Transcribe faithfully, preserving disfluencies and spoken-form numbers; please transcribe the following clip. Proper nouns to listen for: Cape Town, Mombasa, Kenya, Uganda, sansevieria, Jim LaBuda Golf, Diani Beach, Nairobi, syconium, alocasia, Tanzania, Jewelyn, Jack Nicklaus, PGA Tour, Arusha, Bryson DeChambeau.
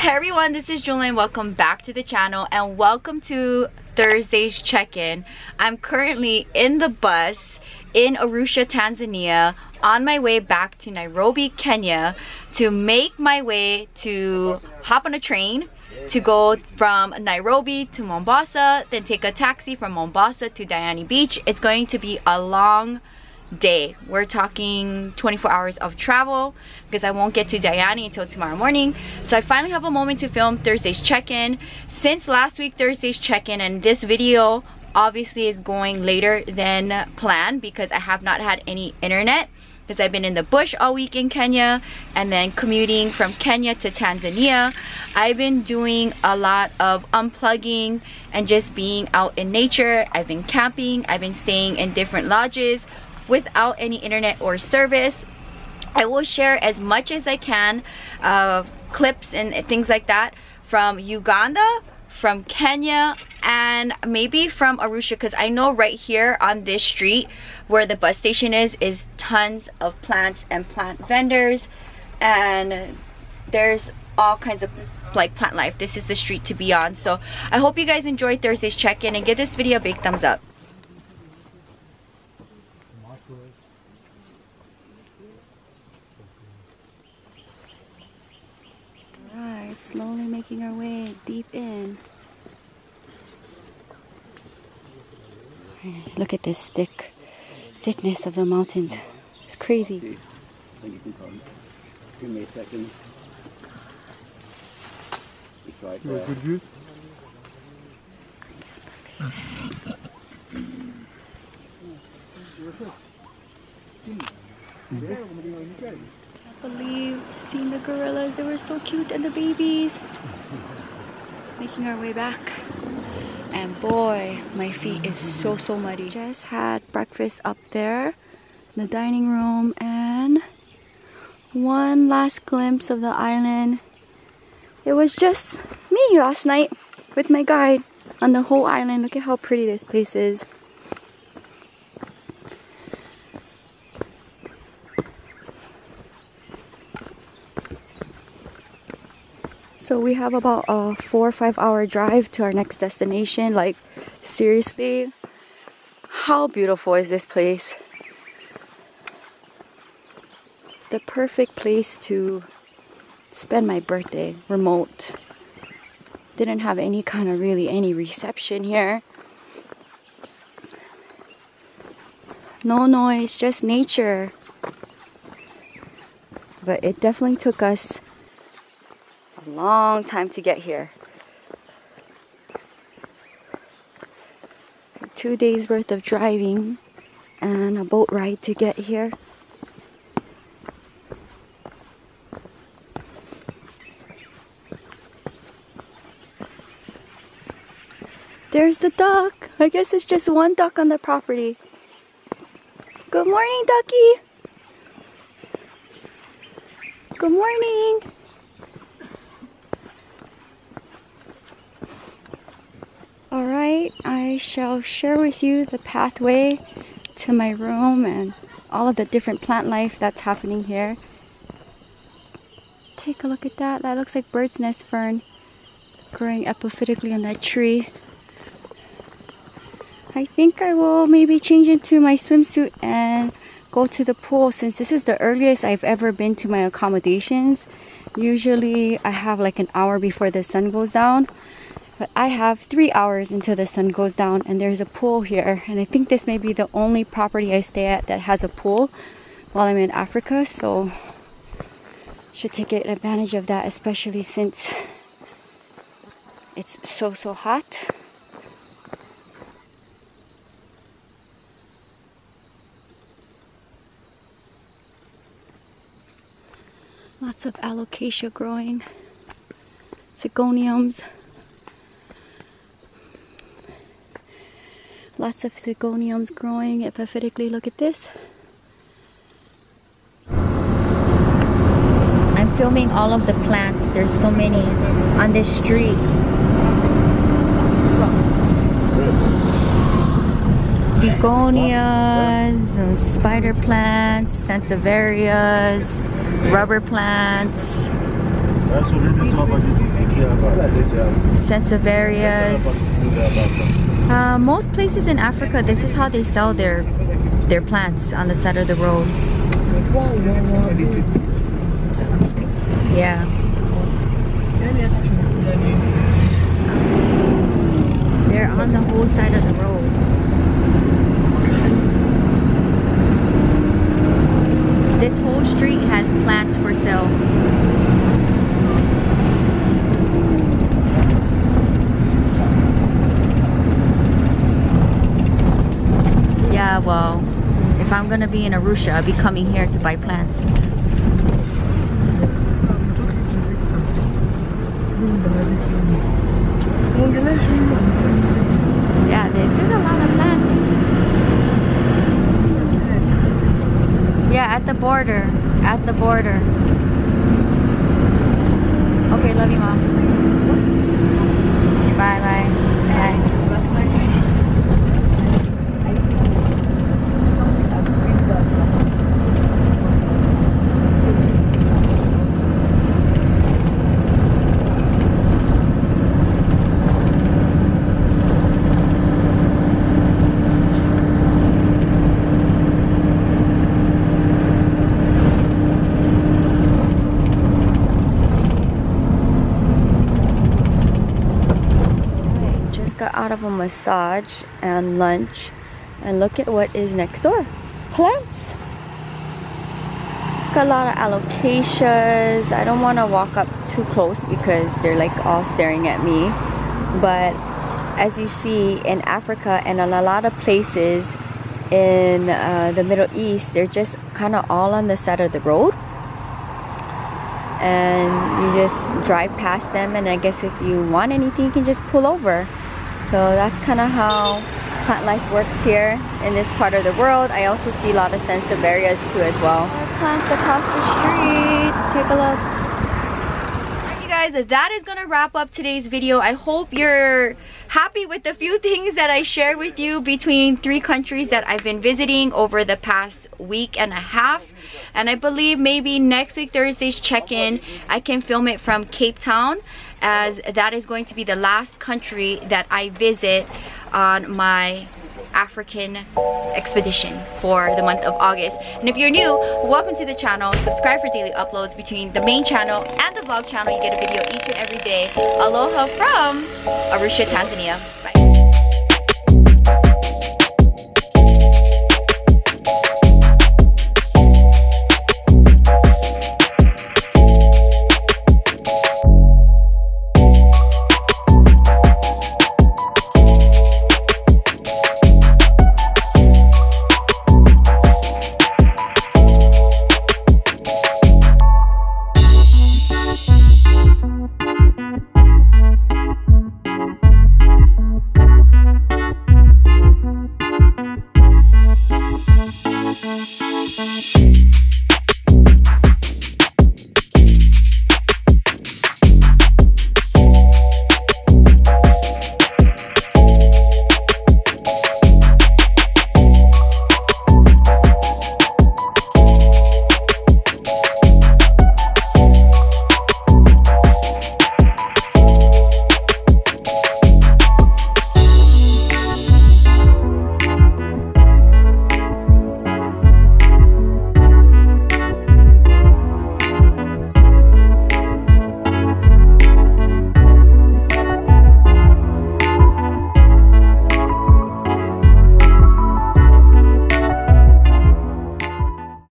Hey everyone, this is Jewelyn. Welcome back to the channel and welcome to Thursday's check-in. I'm currently in the bus in Arusha, Tanzania, on my way back to Nairobi, Kenya, to make my way to hop on a train to go from Nairobi to Mombasa, then take a taxi from Mombasa to Diani Beach. It's going to be a long day. We're talking twenty-four hours of travel because I won't get to Diani until tomorrow morning. So I finally have a moment to film Thursday's check-in. Since last week Thursday's check-in, and this video obviously is going later than planned because I have not had any internet because I've been in the bush all week in Kenya and then commuting from Kenya to Tanzania. I've been doing a lot of unplugging and just being out in nature. I've been camping, I've been staying in different lodges without any internet or service. I will share as much as I can of uh, clips and things like that from Uganda, from Kenya, and maybe from Arusha, because I know right here on this street where the bus station is is tons of plants and plant vendors, and there's all kinds of like plant life. This is the street to be on. So I hope you guys enjoyed Thursday's check-in and give this video a big thumbs up. Slowly making our way deep in. Look at this thick thickness of the mountains. It's crazy. Give me a second. It's right there. Good view. Believe seeing the gorillas, they were so cute, and the babies. Making our way back, and boy, my feet is so so muddy. Just had breakfast up there in the dining room, and one last glimpse of the island. It was just me last night with my guide on the whole island. Look at how pretty this place is. So we have about a four or five hour drive to our next destination. Like, seriously, how beautiful is this place? The perfect place to spend my birthday, remote. Didn't have any kind of really any reception here. No noise, just nature. But it definitely took us a long time to get here. Two days worth of driving and a boat ride to get here. There's the duck. I guess it's just one duck on the property. Good morning, ducky. Good morning. Alright, I shall share with you the pathway to my room and all of the different plant life that's happening here. Take a look at that. That looks like bird's nest fern growing epiphytically on that tree. I think I will maybe change into my swimsuit and go to the pool, since this is the earliest I've ever been to my accommodations. Usually I have like an hour before the sun goes down. But I have three hours until the sun goes down, and there's a pool here, and I think this may be the only property I stay at that has a pool while I'm in Africa, so should take advantage of that, especially since it's so so hot. Lots of alocasia growing, syconiums. Lots of syconiums growing epiphytically. Look at this. I'm filming all of the plants. There's so many on this street. Begonias, spider plants, sansevierias, rubber plants. Sansevieria. Uh, most places in Africa, this is how they sell their their plants on the side of the road. Yeah. They're on the whole side of the road. This whole street has plants for sale. Yeah, well, if I'm gonna be in Arusha, I'll be coming here to buy plants. Yeah, this is a lot of plants. Yeah, at the border. At the border. Okay, love you, Mom. Okay, bye, bye. Got out of a massage and lunch, and look at what is next door. Plants. Got a lot of alocasias. I don't want to walk up too close because they're like all staring at me, but as you see in Africa and in a lot of places in uh, the Middle East, they're just kind of all on the side of the road and you just drive past them, and I guess if you want anything you can just pull over. So that's kind of how plant life works here in this part of the world. I also see a lot of sansevierias too as well. Plants across the street. Take a look. Alright you guys, that is going to wrap up today's video. I hope you're happy with the few things that I share with you between three countries that I've been visiting over the past week and a half. And I believe maybe next week Thursday's check-in, I can film it from Cape Town, as that is going to be the last country that I visit on my African expedition for the month of August. And if you're new, welcome to the channel. Subscribe for daily uploads between the main channel and the vlog channel. You get a video each and every day. Aloha from Arusha, Tanzania. Bye.